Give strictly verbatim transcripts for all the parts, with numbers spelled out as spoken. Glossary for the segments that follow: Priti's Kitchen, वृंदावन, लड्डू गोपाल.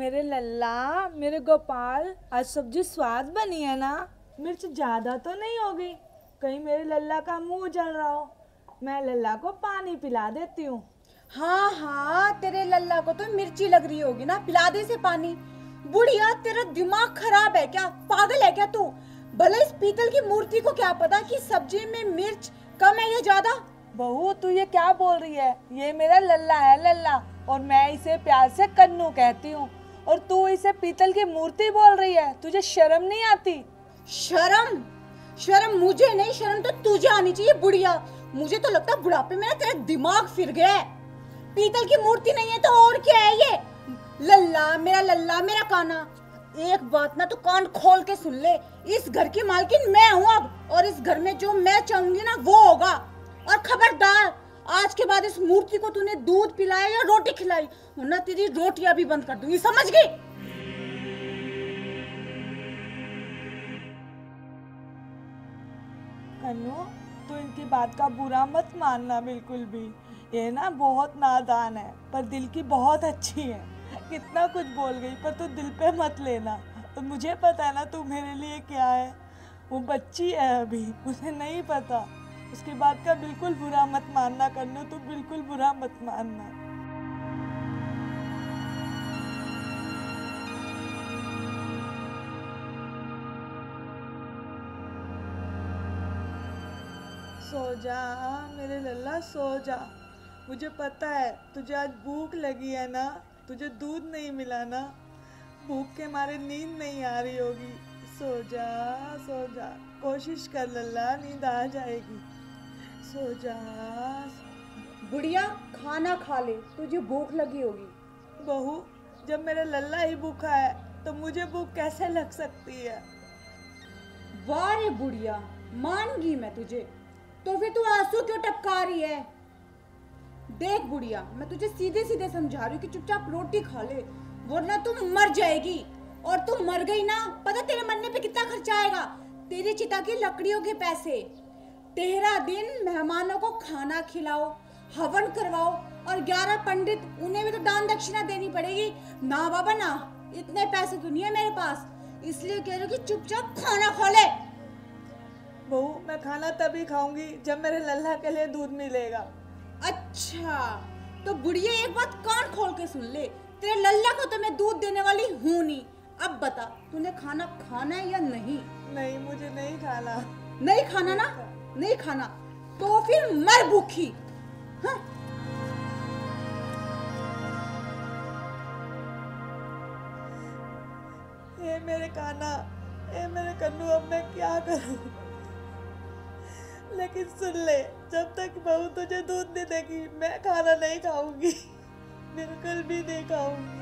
मेरे लल्ला, मेरे गोपाल, आज सब्जी स्वाद बनी है ना? मिर्च ज़्यादा तो नहीं हो गई? कहीं मेरे लल्ला का मुंह जल रहा हो। मैं लल्ला को पानी पिला देती हूँ। हाँ हाँ, तेरे लल्ला को तो मिर्ची लग रही होगी ना, पिला दे से पानी। बुढ़िया, तेरा दिमाग खराब है क्या? पागल है क्या तू? भले इस पीतल की मूर्ति को क्या पता कि सब्जी में मिर्च कम है या ज्यादा। बहू, तू ये क्या बोल रही है? ये मेरा लल्ला है लल्ला, और मैं इसे प्यार से कन्नू कहती हूँ, और तू इसे पीतल की मूर्ति बोल रही है। तुझे शर्म नहीं आती? शर्म शर्म मुझे नहीं, शर्म तो तुझे आनी चाहिए बुढ़िया। मुझे तो लगता है बुढ़ापे में तेरा दिमाग फिर गया है। पीतल की मूर्ति नहीं है तो और क्या है ये? लल्ला, मेरा लल्ला, मेरा काना। एक बात ना, तो कान खोल के सुन ले, इस घर की मालकिन मैं हूँ अब, और इस घर में जो मैं चाहूंगी ना वो होगा। और खबरदार, आज के बाद इस मूर्ति को तूने दूध पिलाया या रोटी खिलाई, वरना तेरी रोटियां भी बंद कर दूंगी, समझ गई? कन्नू, तू इनकी बात का बुरा मत मानना बिल्कुल भी। ये ना बहुत नादान है, पर दिल की बहुत अच्छी है। कितना कुछ बोल गई, पर तू दिल पे मत लेना। तो मुझे पता है ना तू मेरे लिए क्या है। वो बच्ची है अभी, उसे नहीं पता। उसके बाद का बिल्कुल बुरा मत मानना कन्नू, तू बिल्कुल बुरा मत मानना। सो जा मेरे लल्ला, सो जा। मुझे पता है तुझे आज भूख लगी है ना, तुझे दूध नहीं मिला ना, भूख के मारे नींद नहीं आ रही होगी। सो जा, सो जा, कोशिश कर लल्ला, नींद आ जाएगी। सो जा। बुढ़िया, खाना खा ले, तुझे भूख लगी होगी। बहू, जब मेरा लल्ला ही भूखा है तो मुझे भूख कैसे लग सकती है? वाह रे बुढ़िया, मान गई मैं तुझे। तो फिर तू आंसू क्यों टपका रही है? देख बुढ़िया, मैं तुझे सीधे सीधे समझा रही हूँ कि चुपचाप रोटी खा ले, वरना तू मर जाएगी। और तू मर गई ना, पता तेरे मरने पे कितना खर्चा आएगा? तेरी चिता की लकड़ियों के पैसे। तेरह दिन मेहमानों को खाना खिलाओ, हवन करवाओ, और ग्यारह पंडित, उन्हें भी तो दान दक्षिणा देनी पड़ेगी ना। बाबा ना, इतने पैसे तो नहीं है मेरे पास, इसलिए कह रही हूँ कि चुपचाप खाना खा ले। बहू, मैं खाना तभी खाऊंगी जब मेरे लल्ला के लिए दूध मिलेगा। अच्छा, तो बुढ़िया एक बात कान खोल के सुन ले, तेरे लल्ला को तो मैं दूध देने वाली हूँ नहीं। अब बता, तूने खाना खाना है या नहीं? नहीं, मुझे नहीं खाना। नहीं खाना ना? नहीं खाना तो फिर मर भूखी। हाँ? ये मेरे काना, ये मेरे कन्नू, अब मैं क्या करूं? लेकिन सुन ले, जब तक बहू तुझे दूध नहीं देगी मैं खाना नहीं खाऊंगी, बिल्कुल भी नहीं खाऊंगी।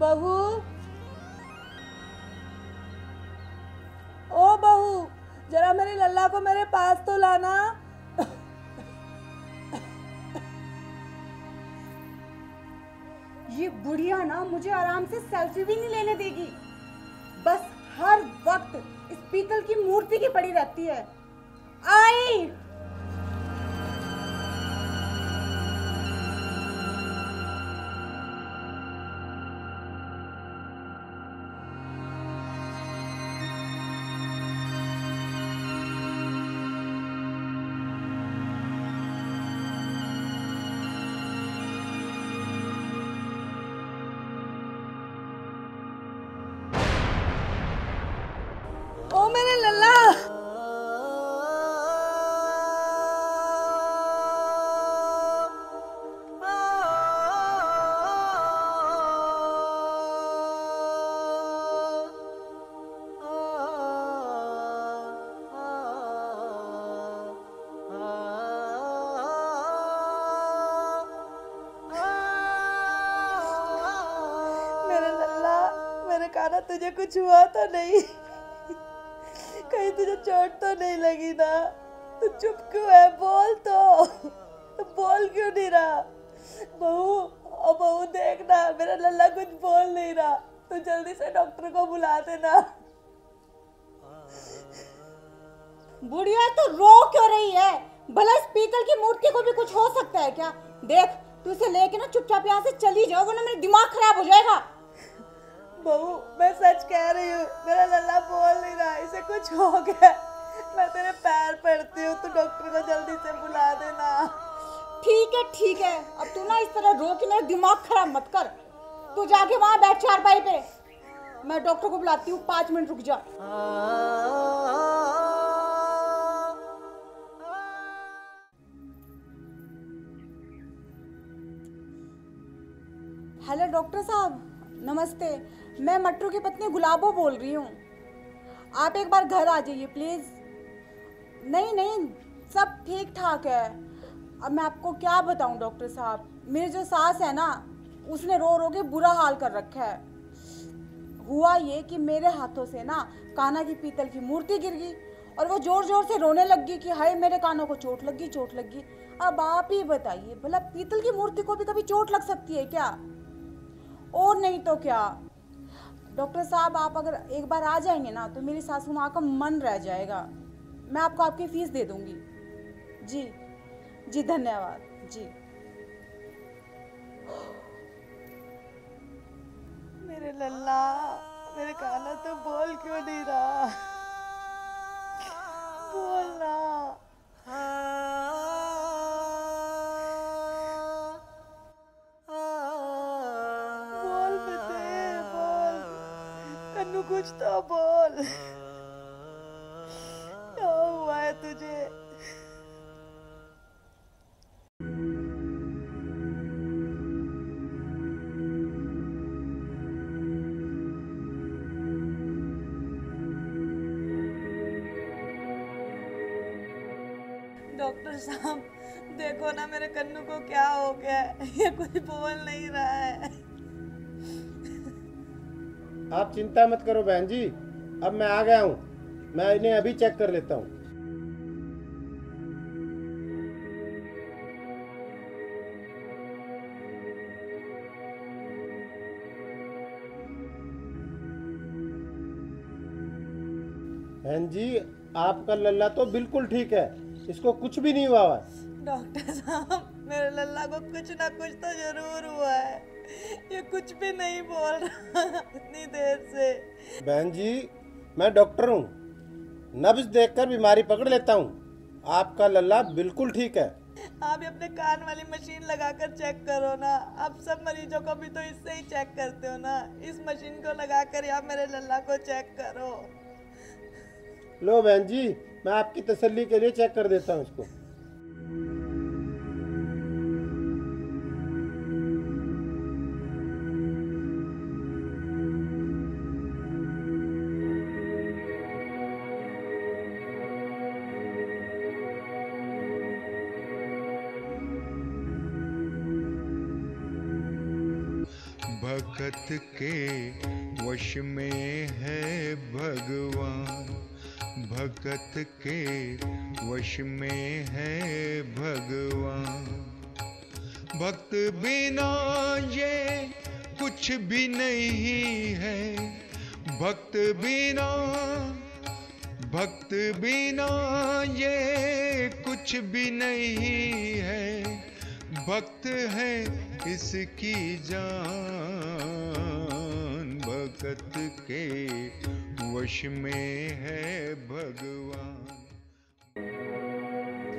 बहू, ओ बहू, जरा मेरे लल्ला को मेरे पास तो लाना। ये बुढ़िया ना मुझे आराम से सेल्फी भी नहीं लेने देगी। बस हर वक्त इस पीतल की मूर्ति की पड़ी रहती है। आई काना, तुझे कुछ हुआ तो नहीं? कहीं तुझे चोट तो नहीं लगी ना? तू चुप क्यों है? बोल तो, तो बोल क्यों नहीं रहा? बहू, ओ बहू, देखना मेरा लल्ला कुछ बोल नहीं रहा। तू जल्दी से डॉक्टर को बुला देना। बुढ़िया तो रो क्यों रही है? भला इस पीतल की मूर्ति को भी कुछ हो सकता है क्या? देख तू इसे लेके ना चुपचाप यहाँ से चली जाओ वरना मेरा दिमाग खराब हो जाएगा। बहू मैं सच कह रही हूँ, मेरा लल्ला बोल नहीं रहा, इसे कुछ हो गया। मैं तेरे पैर पड़ती हूँ, तू डॉक्टर को जल्दी से बुला देना। ठीक है ठीक है, अब तू ना इस तरह रो के मेरा दिमाग खराब मत कर। तू जाके वहाँ बैठ चारपाई पे, मैं डॉक्टर को बुलाती हूँ, पाँच मिनट रुक जा। हेलो डॉक्टर साहब नमस्ते, मैं मटरू की पत्नी गुलाबो बोल रही हूँ। आप एक बार घर आ जाइए प्लीज़। नहीं नहीं सब ठीक ठाक है। अब मैं आपको क्या बताऊँ डॉक्टर साहब, मेरी जो सास है ना उसने रो रो के बुरा हाल कर रखा है। हुआ ये कि मेरे हाथों से ना कान्हा की पीतल की मूर्ति गिर गई और वो ज़ोर ज़ोर से रोने लग गई कि हाय मेरे कानों को चोट लग गई चोट लग गई। अब आप ही बताइए भला पीतल की मूर्ति को भी कभी चोट लग सकती है क्या? और नहीं तो क्या डॉक्टर साहब, आप अगर एक बार आ जाएंगे ना तो मेरी सासू माँ का मन रह जाएगा। मैं आपको आपकी फीस दे दूंगी। जी जी धन्यवाद जी। मेरे लल्ला मेरे कान्हा तो बोल क्यों नहीं रहा? बोलना कुछ तो बोल, क्या हुआ है तुझे? डॉक्टर साहब देखो ना मेरे कन्नू को क्या हो गया, ये कोई बोल नहीं रहा है। आप चिंता मत करो बहन जी, अब मैं आ गया हूँ, मैं इन्हें अभी चेक कर लेता हूँ। बहन जी आपका लल्ला तो बिल्कुल ठीक है, इसको कुछ भी नहीं हुआ हुआ। डॉक्टर साहब मेरे लल्ला को कुछ ना कुछ तो जरूर हुआ है, ये कुछ भी नहीं बोल रहा इतनी देर से। बहन जी मैं डॉक्टर हूँ, नब्ज देखकर बीमारी पकड़ लेता हूँ, आपका लल्ला बिल्कुल ठीक है। आप अपने कान वाली मशीन लगाकर चेक करो ना, आप सब मरीजों को भी तो इससे ही चेक करते हो ना, इस मशीन को लगाकर आप मेरे लल्ला को चेक करो। लो बहन जी मैं आपकी तसल्ली के लिए चेक कर देता हूँ इसको। भगत के वश में है भगवान, भगत के वश में है भगवान। भक्त बिना ये कुछ भी नहीं है, भक्त बिना भक्त बिना ये कुछ भी नहीं है। भक्त है इसकी जान, भगत के वश में है भगवान।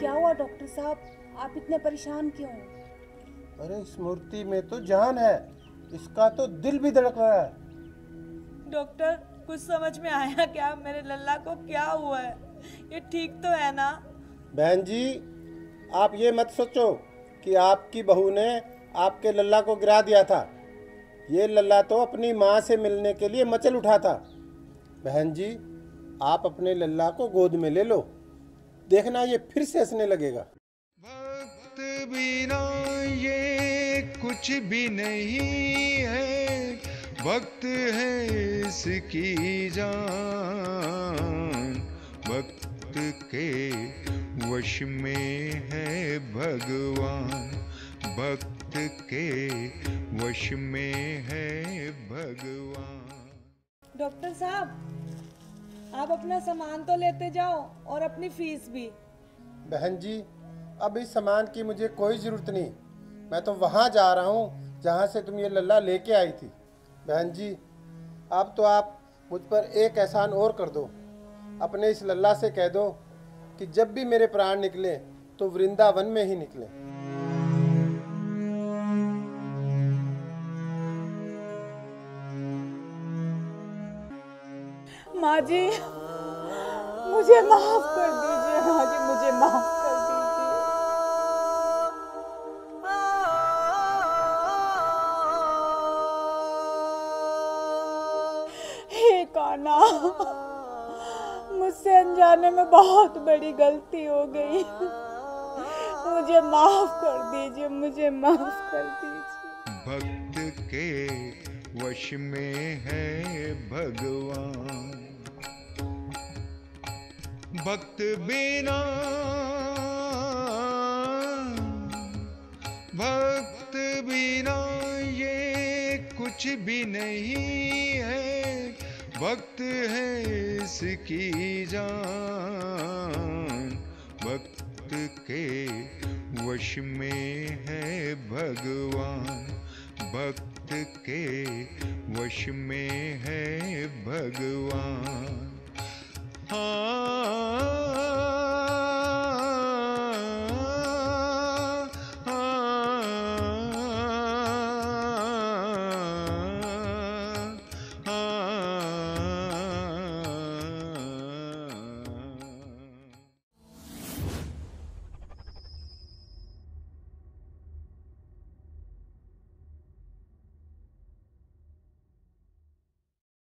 क्या हुआ डॉक्टर साहब, आप इतने परेशान क्यों? अरे इस मूर्ति में तो जान है, इसका तो दिल भी धड़क रहा है। डॉक्टर कुछ समझ में आया क्या मेरे लल्ला को क्या हुआ है? ये ठीक तो है ना? बहन जी आप ये मत सोचो कि आपकी बहू ने आपके लल्ला को गिरा दिया था, ये लल्ला तो अपनी माँ से मिलने के लिए मचल उठा था। बहन जी आप अपने लल्ला को गोद में ले लो, देखना ये फिर से हंसने लगेगा। भक्त बिना ये कुछ भी नहीं है, भक्त है इसकी जान, भक्त के वश में है भगवान, भक्त के वश में है भगवान। डॉक्टर साहब आप अपना सामान तो लेते जाओ और अपनी फीस भी। बहन जी, अब इस सामान की मुझे कोई ज़रूरत नहीं, मैं तो वहाँ जा रहा हूँ जहाँ से तुम ये लल्ला लेके आई थी। बहन जी, अब तो आप मुझ पर एक एहसान और कर दो, अपने इस लल्ला से कह दो कि जब भी मेरे प्राण निकले तो वृंदावन में ही निकले। माँ जी, मुझे माफ कर दीजिए। माँ जी, मुझे माफ कर दीजिए। हे कान्हा, मुझसे अनजाने में बहुत बड़ी गलती हो गई, मुझे माफ कर दीजिए, मुझे माफ कर दीजिए। भक्त के वश में है भगवान, भक्त बिना भक्त बिना ये कुछ भी नहीं है, भक्त है इसकी जान। भक्त के वश में है भगवान, भक्त के वश में है भगवान। हाँ।